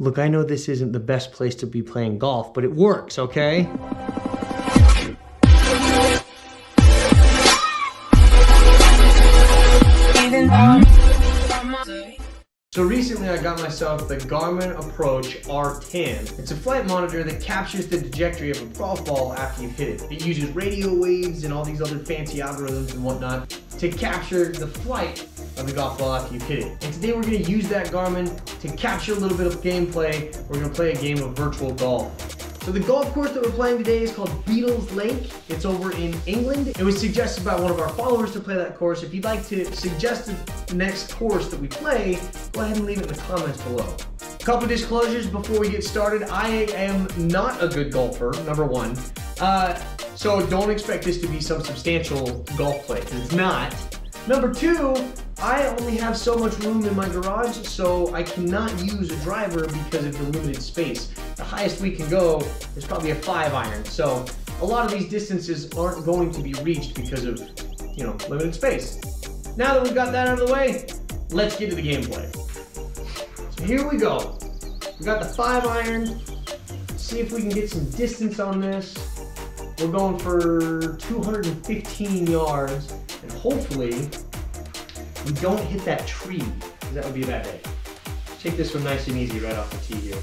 Look, I know this isn't the best place to be playing golf, but it works, okay? So recently I got myself the Garmin Approach R10. It's a flight monitor that captures the trajectory of a golf ball after you hit it. It uses radio waves and all these other fancy algorithms and whatnot to capture the flight of the golf ball after you hit it. And today we're going to use that Garmin to capture a little bit of gameplay. We're going to play a game of virtual golf. So the golf course that we're playing today is called Beedle Lake. It's over in England. It was suggested by one of our followers to play that course. If you'd like to suggest the next course that we play, go ahead and leave it in the comments below. A couple disclosures before we get started. I am not a good golfer, number one. So don't expect this to be some substantial golf play, because it's not. Number two, I only have so much room in my garage, so I cannot use a driver because of the limited space. The highest we can go is probably a 5-iron, so a lot of these distances aren't going to be reached because of, you know, limited space. Now that we've got that out of the way, let's get to the gameplay. So here we go. We got the 5-iron. See if we can get some distance on this. We're going for 215 yards, and hopefully we don't hit that tree, because that would be a bad day. Take this one nice and easy right off the tee here.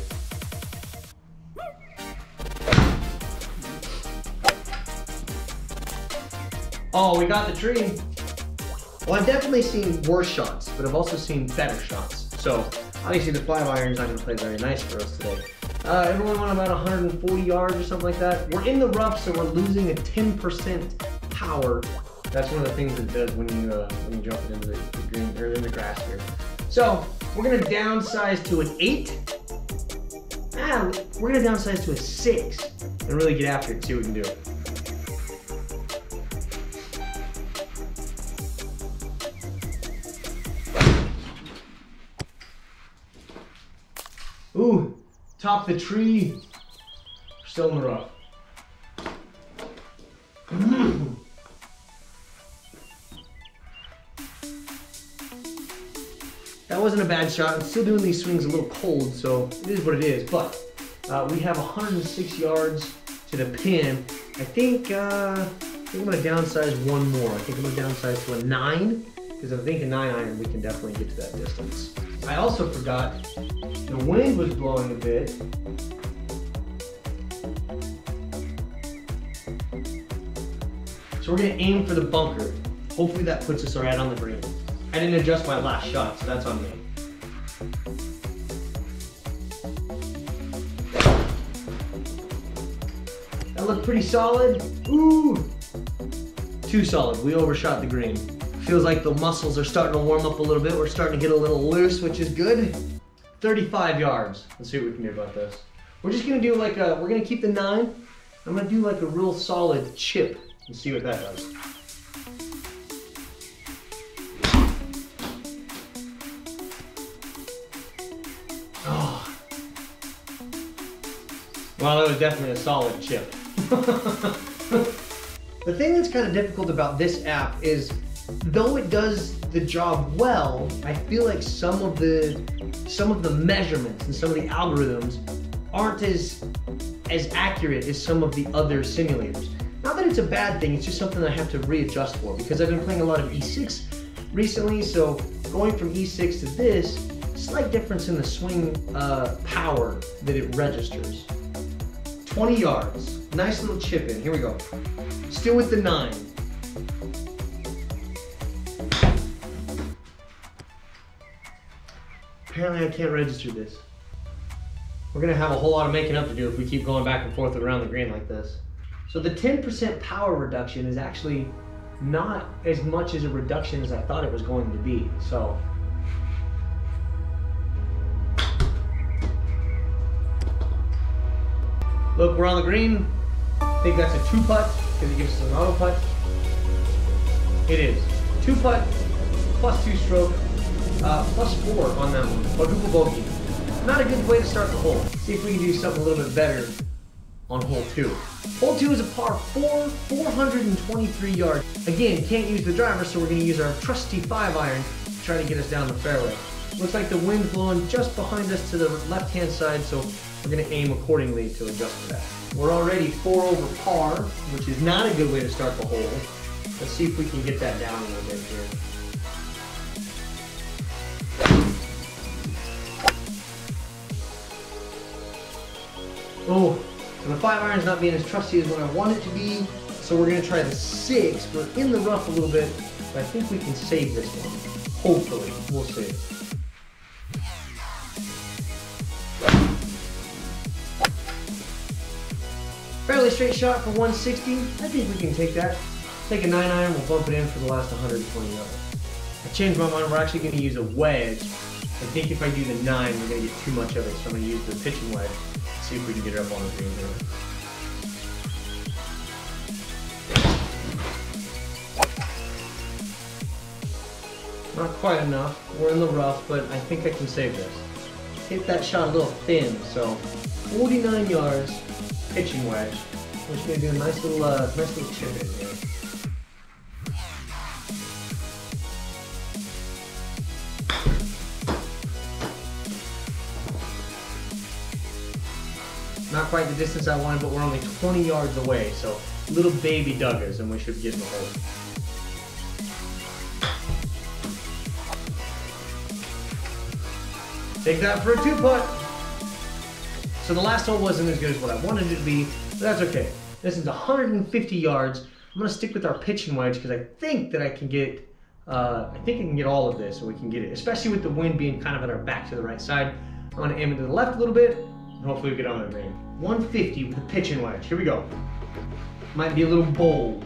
Oh, we got the tree. Well, I've definitely seen worse shots, but I've also seen better shots. So, obviously the 5-iron's not gonna play very nice for us today. Everyone went about 140 yards or something like that. We're in the rough, so we're losing a 10% power. That's one of the things it does when you jump it into the green or in the grass here. So we're gonna downsize to an 8. We're gonna downsize to a 6 and really get after it, see what we can do. Ooh, top the tree. We're still in the rough. That wasn't a bad shot. I'm still doing these swings a little cold, so it is what it is, but we have 106 yards to the pin. I think I'm gonna downsize one more. I think I'm gonna downsize to a 9, because I think a 9-iron, we can definitely get to that distance. I also forgot the wind was blowing a bit. So we're gonna aim for the bunker. Hopefully that puts us right on the green. I didn't adjust my last shot, so that's on me. That looked pretty solid. Ooh! Too solid. We overshot the green. Feels like the muscles are starting to warm up a little bit. We're starting to get a little loose, which is good. 35 yards. Let's see what we can do about this. We're just gonna do like a, we're gonna keep the 9. I'm gonna do like a real solid chip and see what that does. Well, that was definitely a solid chip. The thing that's kind of difficult about this app is, though it does the job well, I feel like some of the measurements and some of the algorithms aren't as accurate as some of the other simulators. Not that it's a bad thing, it's just something that I have to readjust for, because I've been playing a lot of E6 recently, so going from E6 to this, slight difference in the swing power that it registers. 20 yards, nice little chip in, here we go. Still with the 9. Apparently I can't register this. We're gonna have a whole lot of making up to do if we keep going back and forth around the green like this. So the 10% power reduction is actually not as much as a reduction as I thought it was going to be, so. Look, we're on the green. I think that's a 2-putt, because it gives us an auto putt. It is. 2-putt, plus 2-stroke, plus 4 on that one. Quadruple bogey. Not a good way to start the hole. See if we can do something a little bit better on hole 2. Hole 2 is a par 4, 423 yards. Again, can't use the driver, so we're gonna use our trusty 5-iron to try to get us down the fairway. Looks like the wind's blowing just behind us to the left-hand side, so we're gonna aim accordingly to adjust for that. We're already 4 over par, which is not a good way to start the hole. Let's see if we can get that down a little bit here. Oh, so the 5-iron's not being as trusty as what I want it to be, so we're gonna try the 6. We're in the rough a little bit, but I think we can save this one. Hopefully, we'll see. Fairly straight shot for 160. I think we can take that. Take a 9-iron, we'll bump it in for the last 120 yards. I changed my mind, we're actually gonna use a wedge. I think if I do the 9, we're gonna get too much of it, so I'm gonna use the pitching wedge. See if we can get it up on the green here. Not quite enough. We're in the rough, but I think I can save this. Hit that shot a little thin, so 49 yards, pitching wedge, which may be a nice little chip in here. Not quite the distance I wanted, but we're only 20 yards away, so little baby duggers, and we should get in the hole. Take that for a 2-putt. So the last hole wasn't as good as what I wanted it to be, but that's okay. This is 150 yards. I'm gonna stick with our pitching wedge because I think that I can get, all of this, so we can get it, especially with the wind being kind of at our back to the right side. I'm gonna aim it to the left a little bit, and hopefully we get on the green. 150 with the pitching wedge. Here we go. Might be a little bold.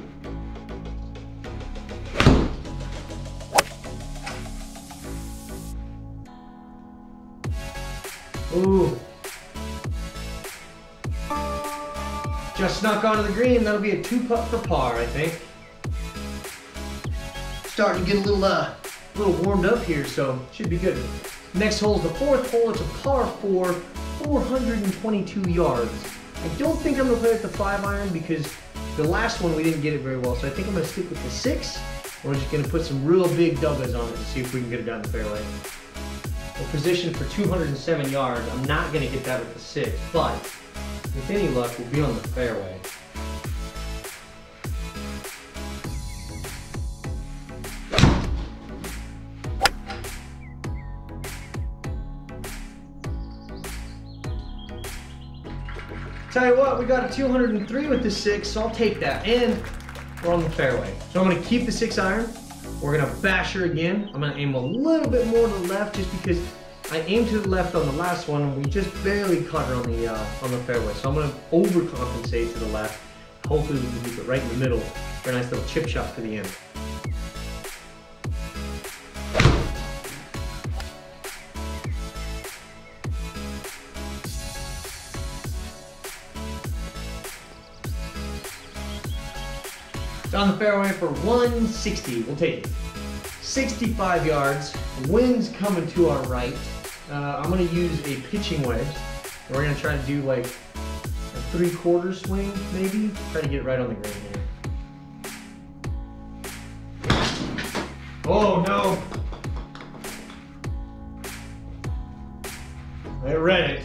Ooh. Just snuck onto the green. That'll be a 2-putt for par, I think. Starting to get a little warmed up here, so should be good. Next hole is the 4th hole. It's a par 4. 422 yards. I don't think I'm gonna play with the 5-iron because the last one we didn't get it very well, so I think I'm gonna stick with the 6. We're just gonna put some real big doubles on it to see if we can get it down the fairway. We're positioned for 207 yards. I'm not gonna get that with the 6, but with any luck, we'll be on the fairway. Tell you what, we got a 203 with the 6, so I'll take that, and we're on the fairway. So I'm gonna keep the 6-iron, we're gonna bash her again. I'm gonna aim a little bit more to the left just because I aimed to the left on the last one, and we just barely caught her on the fairway. So I'm gonna overcompensate to the left. Hopefully we can keep it right in the middle for a nice little chip shot for the end. Down the fairway for 160, we'll take it. 65 yards, wind's coming to our right. I'm gonna use a pitching wedge. We're gonna try to do like a 3/4 swing, maybe. Try to get it right on the green here. Oh no. I read it.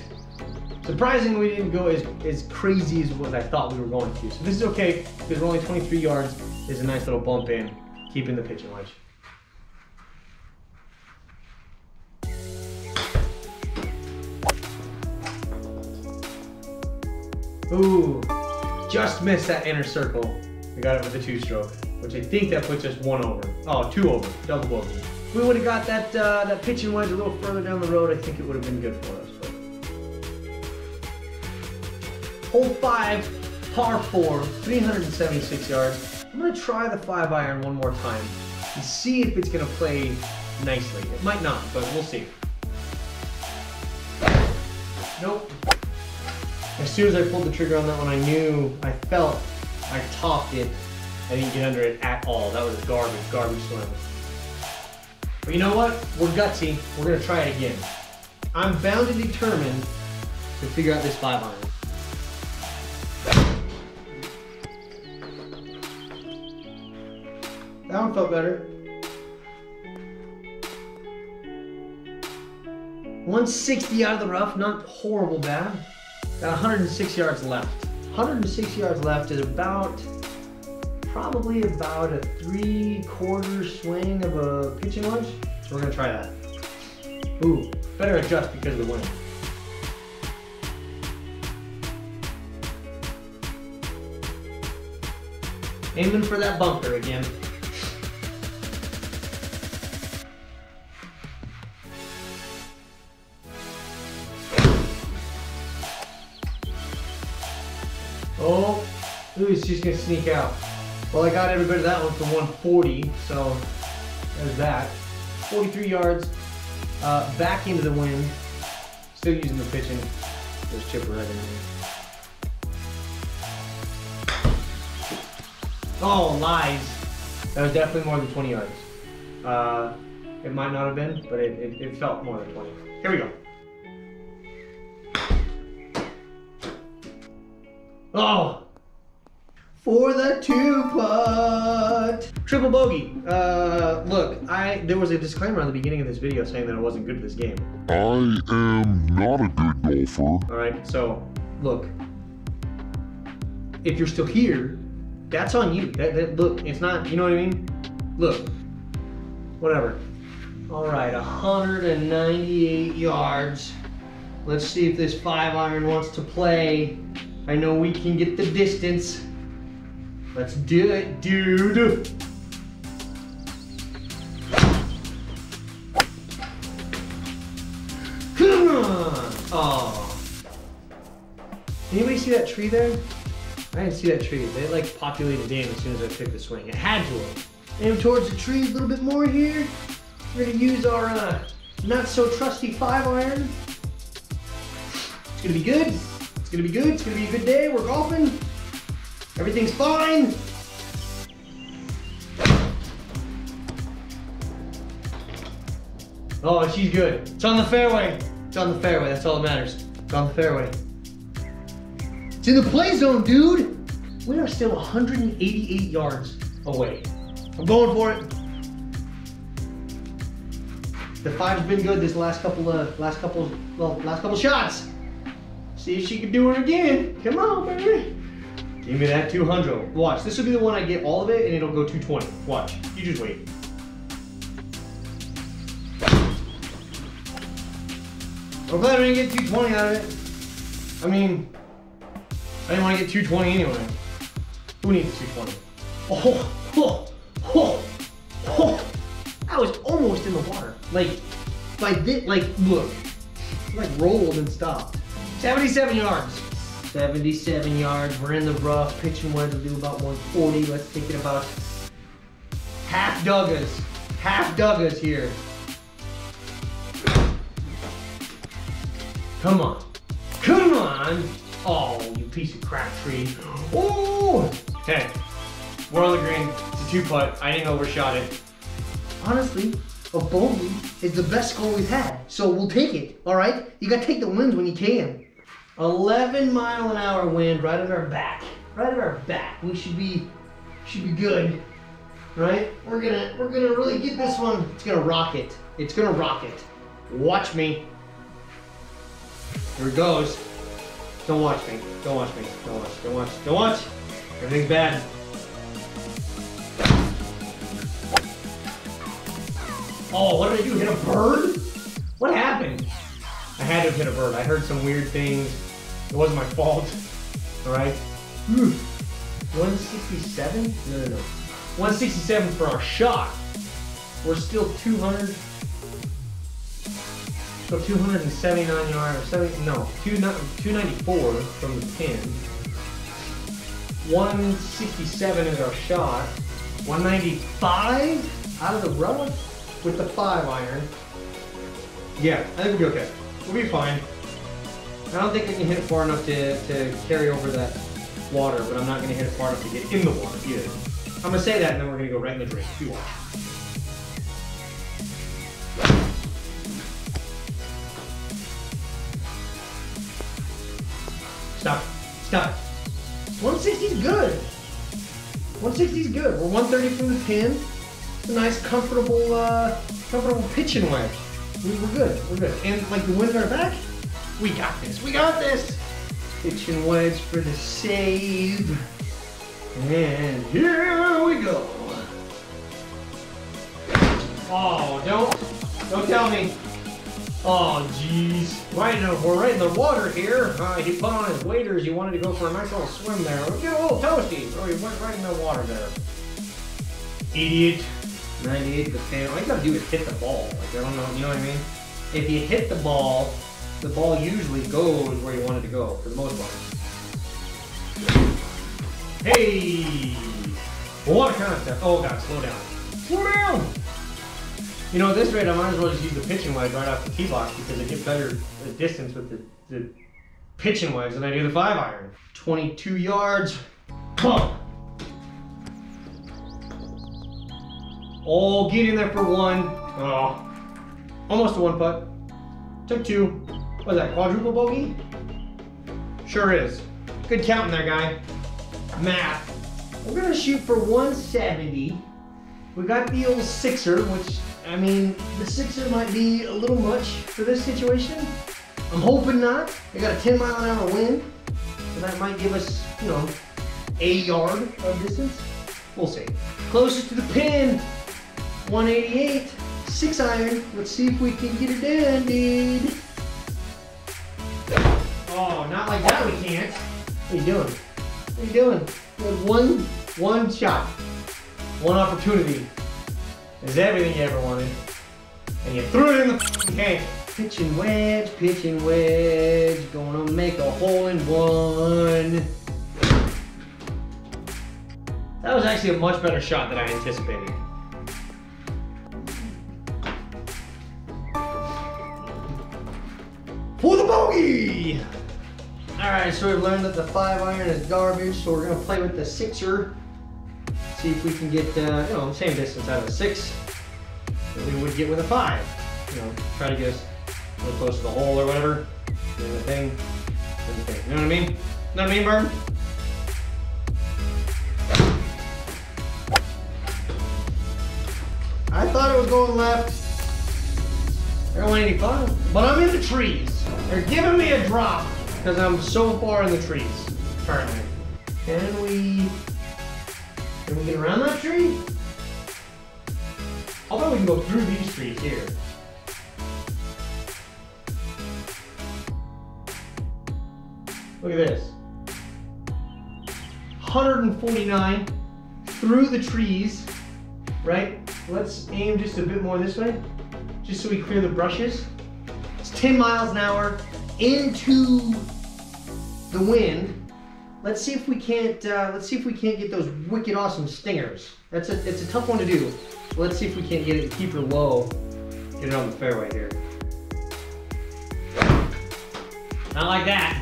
Surprisingly, we didn't go as crazy as what I thought we were going to. So this is okay, because we're only 23 yards. There's a nice little bump in, keeping the pitching wedge. Ooh, just missed that inner circle. We got it with a 2-stroke, which I think that puts us 1 over. Oh, 2 over, double bogey. If we would have got that, that pitching wedge a little further down the road, I think it would have been good for us. Hole 5, par 4, 376 yards. I'm gonna try the 5-iron one more time and see if it's gonna play nicely. It might not, but we'll see. Nope. As soon as I pulled the trigger on that one, I topped it. I didn't get under it at all. That was a garbage slam. But you know what? We're gutsy. We're gonna try it again. I'm bound and determined to figure out this 5-iron. That one felt better. 160 out of the rough, not horrible bad. Got 106 yards left. 106 yards left is about, probably about a 3/4 swing of a pitching wedge. So we're gonna try that. Ooh, better adjust because of the wind. Aiming for that bunker again. Oh, ooh, it's just gonna sneak out. Well, I got every bit of that one for 140, so there's that. 43 yards, back into the wind. Still using the pitching. There's chipper right in there. Oh, lies. That was definitely more than 20 yards. It might not have been, but it felt more than 20. Here we go. Oh! For the 2-putt! Triple bogey. Look, there was a disclaimer on the beginning of this video saying that I wasn't good at this game. I am not a good golfer. Alright, so, look. If you're still here, that's on you. Look, it's not, you know what I mean? Look. Whatever. Alright, 198 yards. Let's see if this 5-iron wants to play. I know we can get the distance. Let's do it, dude. Come on. Oh. Anybody see that tree there? I didn't see that tree. They like populated in as soon as I took the swing. It had to have. Aim towards the tree a little bit more here. We're gonna use our not so trusty 5-iron. It's gonna be good. It's gonna be good, it's gonna be a good day, we're golfing, everything's fine. Oh, she's good. It's on the fairway. It's on the fairway, that's all that matters. It's on the fairway. It's in the play zone, dude. We are still 188 yards away. I'm going for it. The 5's been good this last couple shots. See if she can do it again. Come on, baby. Give me that 200. Watch, this will be the one I get all of it and it'll go 220. Watch, you just wait. I'm glad I didn't get 220 out of it. I mean, I didn't want to get 220 anyway. Who needs 220? Oh, oh, oh, oh. I was almost in the water. Like look, like rolled and stopped. 77 yards. 77 yards, we're in the rough. Pitching wedge will do about 140. Let's think it about half duggas here. Come on, come on. Oh, you piece of crap tree. Oh, okay, we're on the green. It's a 2-putt, I didn't overshot it. Honestly, a bogey is the best score we've had, so we'll take it, all right? You gotta take the wins when you can. 11-mile-an-hour wind right at our back. Right at our back. We should be good, right? We're gonna really get this one. It's gonna rock it. It's gonna rock it. Watch me. Here it goes. Don't watch me. Don't watch me. Don't watch. Don't watch. Don't watch. Everything's bad. Oh, what did I do? Hit a bird? What happened? I had to have hit a bird. I heard some weird things. It wasn't my fault. All right. 167? No. 167 for our shot. We're still 200. So 279 yards. Or 70, no, 294 from the pin. 167 is our shot. 195 out of the rough with the 5-iron. Yeah, I think we'll be okay. We'll be fine. I don't think I can hit it far enough to carry over that water, but I'm not going to hit it far enough to get in the water either. I'm going to say that, and then we're going to go right in the drink. You watch. Stop. Stop. 160's good. 160's good. We're 130 from the pin. It's a nice, comfortable pitching wedge. We're good, we're good. And like the winds are back, we got this, we got this. Kitchen wedge for the save. And here we go. Oh, don't tell me. Oh, jeez. We're right in the water here. He put on his waders. He wanted to go for a nice little swim there. We'll get a little toasty. Oh, he went right in the water there. Idiot. 98%. All you gotta do is hit the ball. Like, I don't know, you know what I mean? If you hit the ball usually goes where you want it to go, for the most part. Hey! What a concept. Oh, God, slow down. Slow down! You know, at this rate, I might as well just use the pitching wedge right off the tee box because I get better distance with the pitching wedge than I do the 5-iron. 22 yards. Plump. Oh, get in there for one. Oh, almost a one putt. Took two. What is that, quadruple bogey? Sure is. Good counting there, guy. Math. We're gonna shoot for 170. We got the old sixer, which, I mean, the sixer might be a little much for this situation. I'm hoping not. We got a 10-mile-an-hour wind, so that might give us, you know, a yard of distance. We'll see. Closest to the pin, 188, 6-iron. Let's see if we can get it done, dude. Oh, not like that we can't. What are you doing? What are you doing? We have one shot, one opportunity. Is everything you ever wanted, and you threw it in the f***ing tank. Pitching wedge, gonna make a hole in one. That was actually a much better shot than I anticipated. For the bogey! All right, so we've learned that the 5-iron is garbage, so we're gonna play with the 6-er. See if we can get, you know, the same distance out of a 6 that we would get with a 5. You know, try to get us a little close to the hole or whatever. Do the thing, do the thing. You know what I mean? You know what I mean, Burn? I thought it was going left. They're 185, but I'm in the trees. They're giving me a drop because I'm so far in the trees currently. Can we get around that tree? I'll bet we can go through these trees here. Look at this. 149 through the trees, right? Let's aim just a bit more this way, just so we clear the brushes. It's 10 miles an hour into the wind. Let's see if we can't. Let's see if we can't get those wicked awesome stingers. It's a tough one to do. Let's see if we can't get it to keep her low. Get it on the fairway here. Not like that.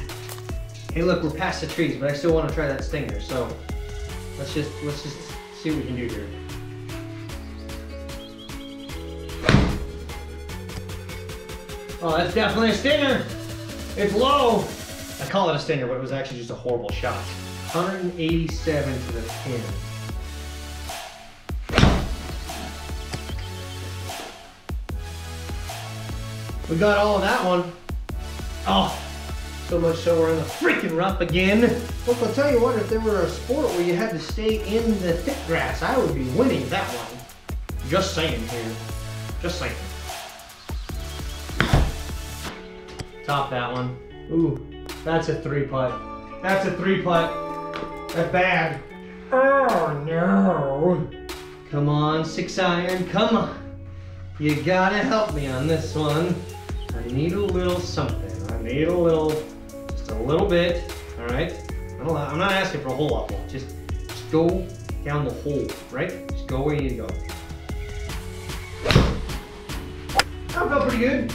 Hey, look, we're past the trees, but I still want to try that stinger. So let's just see what we can do here. Oh, that's definitely a stinger. It's low. I call it a stinger, but it was actually just a horrible shot. 187 to the pin. We got all of that one. Oh, so much so we're in the freaking rough again. Look, I'll tell you what, if there were a sport where you had to stay in the thick grass, I would be winning that one. Just saying here. Just saying. Top that one. Ooh. That's a 3-putt. That's a 3-putt. That's bad. Oh no. Come on, 6-iron, come on. You gotta help me on this one. I need a little something. I need a little, just a little bit, all right? I'm not asking for a whole lot more. Just go down the hole, right? Just go where you need to go. That felt pretty good.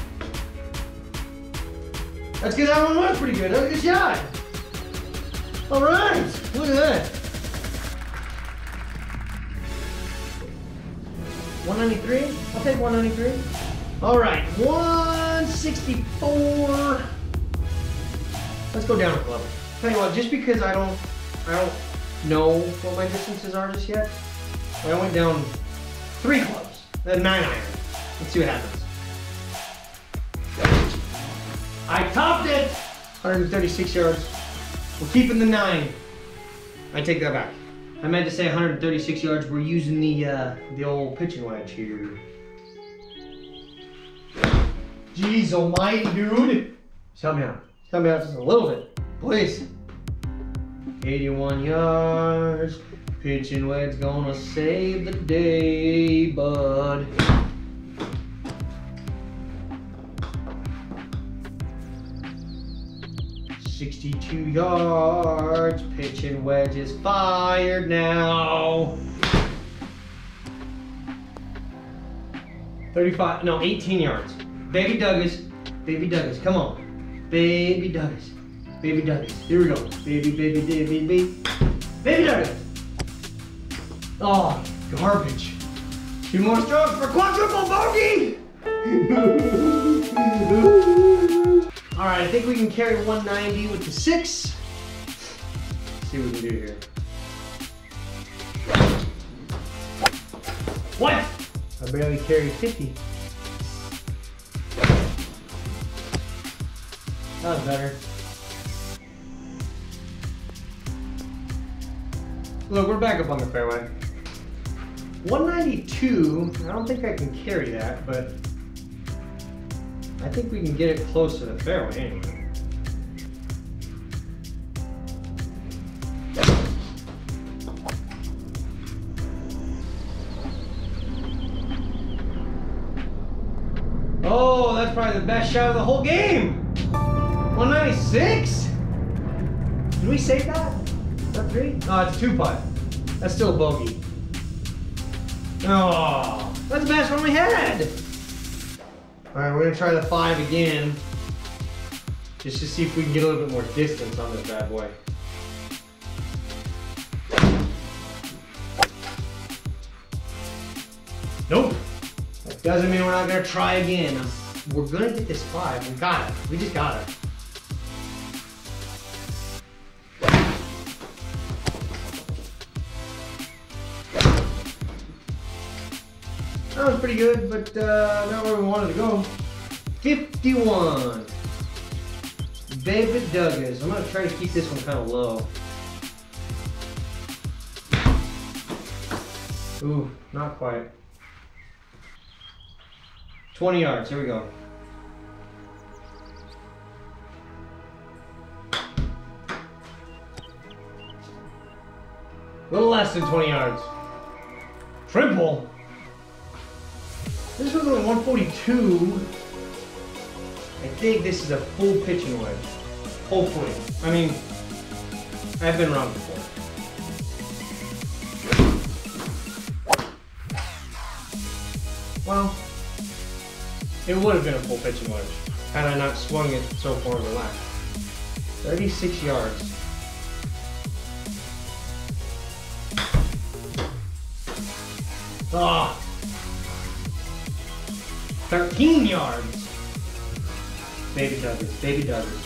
That's good, that one was pretty good. That was a good shot. All right, look at that. 193, I'll take 193. All right, 164. Let's go down a level. Tell you what, just because I don't know what my distances are just yet, I went down 3 clubs, then 9-iron. Let's see what happens. I topped it. 136 yards. We're keeping the 9. I take that back. I meant to say 136 yards. We're using the old pitching wedge here. Jeez almighty, dude. Just help me out. Just help me out just a little bit, please. 81 yards. Pitching wedge gonna save the day, bud. Yards, pitching wedge is fired now. 35, no, 18 yards. Baby Douglas, Baby Douglas, come on. Baby Douglas, Baby Douglas, here we go. Baby, baby, baby, baby. Baby Douglas. Oh, garbage. 2 more strokes for quadruple bogey. All right, I think we can carry 190 with the 6. Let's see what we can do here. What? I barely carried 50. That was better. Look, we're back up on the fairway. 192, I don't think I can carry that, but I think we can get it close to the fairway anyway. Oh, that's probably the best shot of the whole game. 196? Did we save that? Is that 3? No, it's 2-putt. That's still a bogey. Oh, that's the best one we had. All right, we're gonna try the 5 again, just to see if we can get a little bit more distance on this bad boy. Nope. That doesn't mean we're not gonna try again. We're gonna get this 5. We got it. We just got it. That was pretty good, but not where we wanted to go. 51. Baby Douglas. I'm going to try to keep this one kind of low. Ooh, not quite. 20 yards, here we go. A little less than 20 yards. Triple. This was only 142. I think this is a full pitching wedge. Hopefully. I mean, I've been wrong before. Well, it would have been a full pitching wedge had I not swung it so far to the left. 36 yards. Ah. 13 yards. Baby Douglas, Baby Douglas.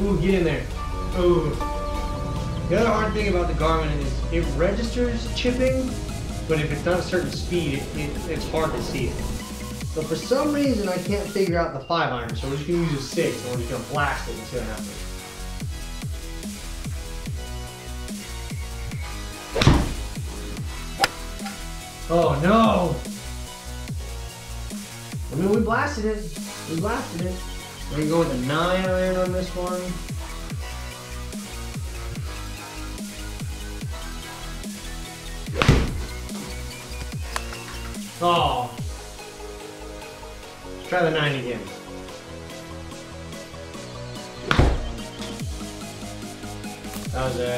Ooh, get in there. Ooh. The other hard thing about the Garmin is it registers chipping, but if it's not a certain speed, it's hard to see it. So for some reason, I can't figure out the 5-iron, so we're just gonna use a 6, and we're just gonna blast it and see what happens. Oh no! I mean, we blasted it. We blasted it. We're gonna go with a 9-iron on this one. Oh! Let's try the 9 again. That was a...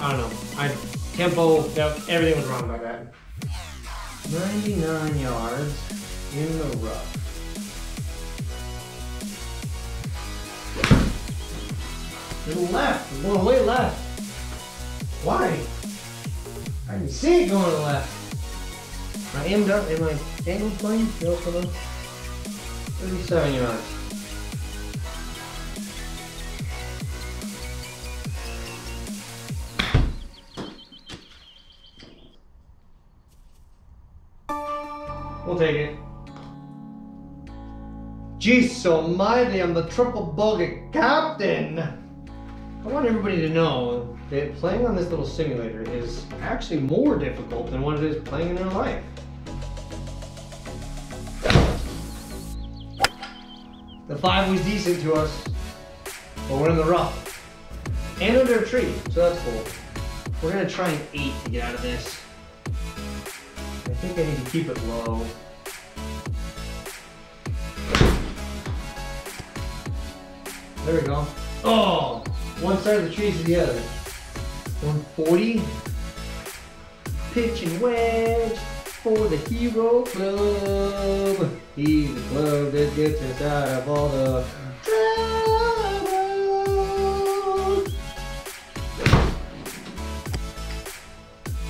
I don't know. Tempo, everything was wrong by that. 99 yards in the rough. To the left, we're going way left. Why? I didn't see it going to the left. I aimed up, am I angle playing? No, come on. 37 yards. Jesus almighty, I'm the triple bogey captain. I want everybody to know that playing on this little simulator is actually more difficult than what it is playing in real life. The five was decent to us, but we're in the rough. And under a tree, so that's cool. We're gonna try an 8 to get out of this. I think I need to keep it low. There we go. Oh, one side of the trees to the other. 140. Pitch and wedge for the hero club. He's the club that gets us out of all the trouble.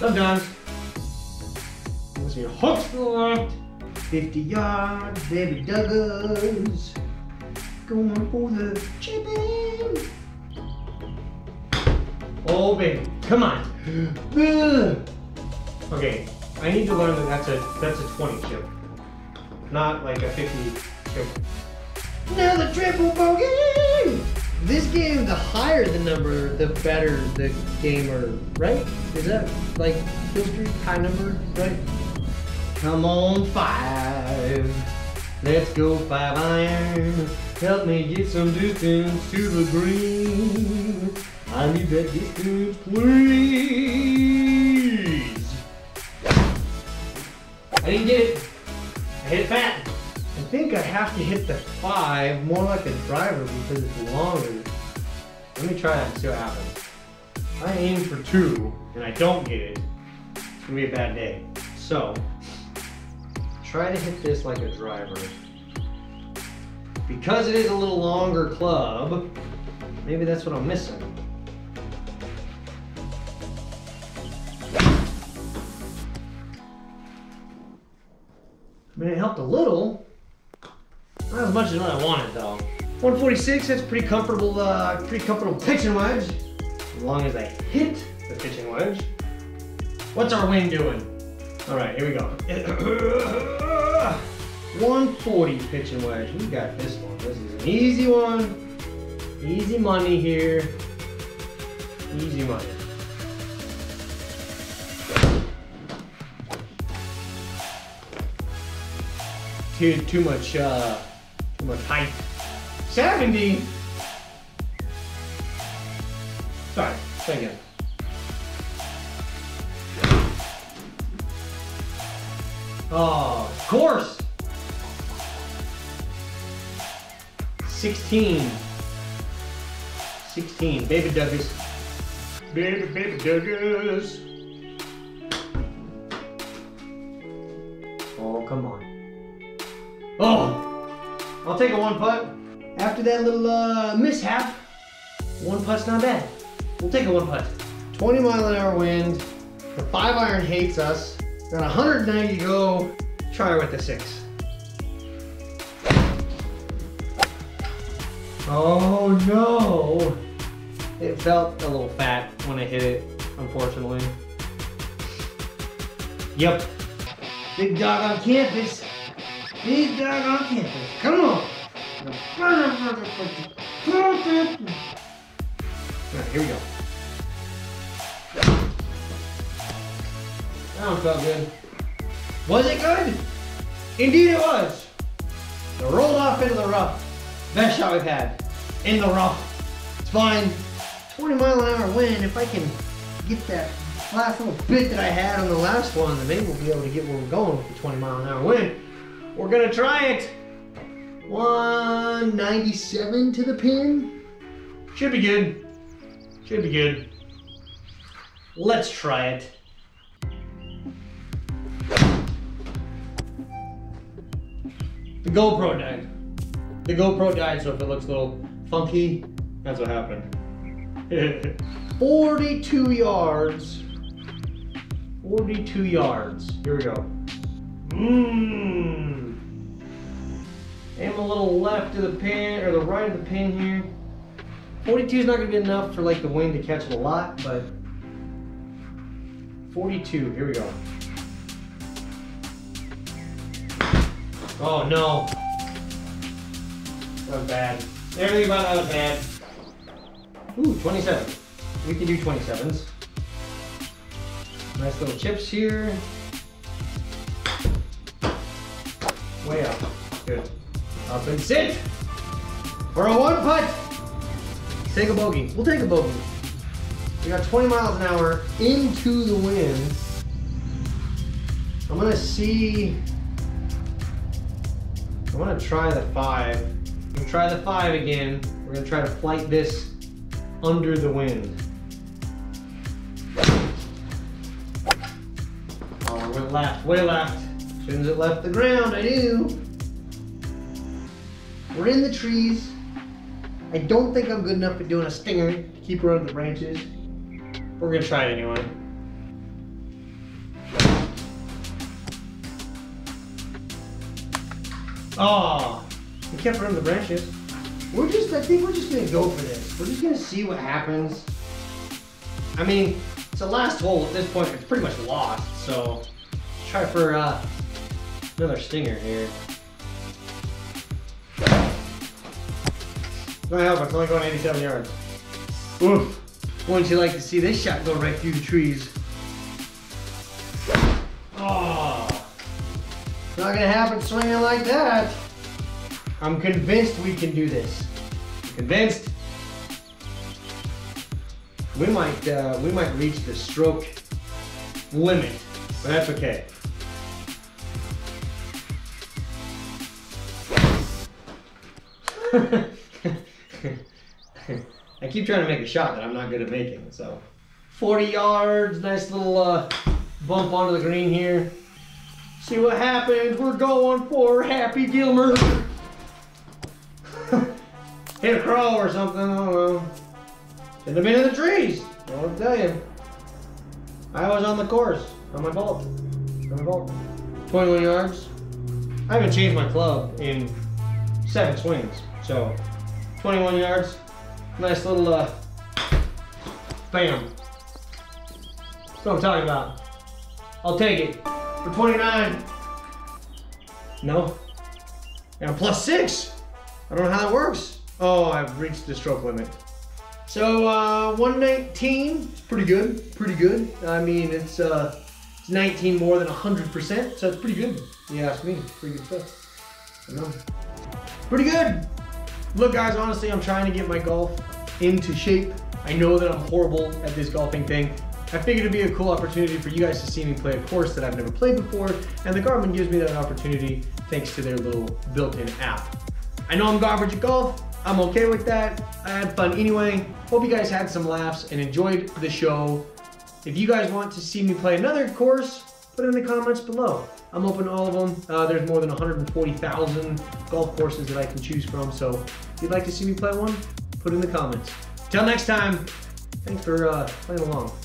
Sometimes, once your hook's to the left, 50 yards, baby Duggars. Going for the chipping. Oh baby, come on. Okay, I need to learn that that's a 20 chip, not like a 50 chip. Now the triple bogey. This game, the higher the number, the better the gamer, right? Is that like history high number, right? Come on 5. Let's go 5 iron. Help me get some distance to the green. I need that distance, please. I didn't get it. I hit it fat. I think I have to hit the 5 more like a driver because it's longer. Let me try that and see what happens. I aim for 2 and I don't get it. It's gonna be a bad day. So, try to hit this like a driver. Because it is a little longer club, maybe that's what I'm missing. I mean, it helped a little. Not as much as what I wanted though. 146, that's pretty comfortable pitching wedge. As long as I hit the pitching wedge. What's our wind doing? All right, here we go. 140 pitch and wedge. We got this one. This is an easy one. Easy money here. Easy money. Dude, too much height. 70. Sorry, try again. Oh, of course. 16. Baby Duggars. Baby Duggars. Oh, come on. Oh, I'll take a 1-putt. After that little mishap, 1-putt's not bad. We'll take a 1-putt. 20 mile an hour wind. The 5 iron hates us. Got 190 to go. Try with the 6. Oh no! It felt a little fat when I hit it, unfortunately. Yep. Big dog on campus. Big dog on campus. Come on! Alright, here we go. That one felt good. Was it good? Indeed it was. It rolled off into the rough. Best shot we've had. In the rough. It's fine. 20 mile an hour wind. If I can get that last little bit that I had on the last one, then maybe we'll be able to get where we're going with the 20 mile an hour wind. We're gonna try it. 197 to the pin. Should be good. Should be good. Let's try it. The GoPro died. The GoPro died, so if it looks a little funky, that's what happened. 42 yards. 42 yards. Here we go. Aim a little left to the pin, or the right of the pin here. 42 is not going to be enough for like the wind to catch it a lot, but 42. Here we go. Oh no. That was bad. Everything about that was bad. Ooh, 27. We can do 27s. Nice little chips here. Way up. Good. Up and sit! For a one putt! Take a bogey. We'll take a bogey. We got 20 miles an hour into the wind. I'm gonna see. I wanna try the 5. We're gonna try the 5 again. We're gonna try to flight this under the wind. Oh, we went left, way left. As soon as it left the ground, I knew. We're in the trees. I don't think I'm good enough at doing a stinger to keep her under the branches. We're gonna try it anyway. Oh, we kept her under the branches. I think we're just gonna go for this. We're just gonna see what happens. I mean, it's the last hole at this point. It's pretty much lost, so let's try for another stinger here. No help, it's only going 87 yards. Oof. Wouldn't you like to see this shot go right through the trees? Oh, it's not gonna happen swinging like that. I'm convinced we can do this. I'm convinced. We might reach the stroke limit, but that's okay. I keep trying to make a shot that I'm not good at making, so. 40 yards, nice little bump onto the green here. See what happens, we're going for Happy Gilmore. Hit a crow or something, I don't know. Should have been in the trees, I don't want to tell you. I was on the course, on my fault, it's my fault. 21 yards. I haven't changed my club in 7 swings, so 21 yards. Nice little, bam. That's what I'm talking about. I'll take it for 29. No. And a +6. I don't know how that works. Oh, I've reached the stroke limit. So, 119 is pretty good. Pretty good. I mean, it's 19 more than 100%, so it's pretty good. You ask me. Pretty good stuff. I don't know. Pretty good. Look guys, honestly, I'm trying to get my golf into shape. I know that I'm horrible at this golfing thing. I figured it'd be a cool opportunity for you guys to see me play a course that I've never played before, and the Garmin gives me that opportunity thanks to their little built-in app. I know I'm garbage at golf. I'm okay with that. I had fun anyway. Hope you guys had some laughs and enjoyed the show. If you guys want to see me play another course, put it in the comments below. I'm open to all of them. There's more than 140,000 golf courses that I can choose from, so if you'd like to see me play one, put it in the comments. Till next time, thanks for playing along.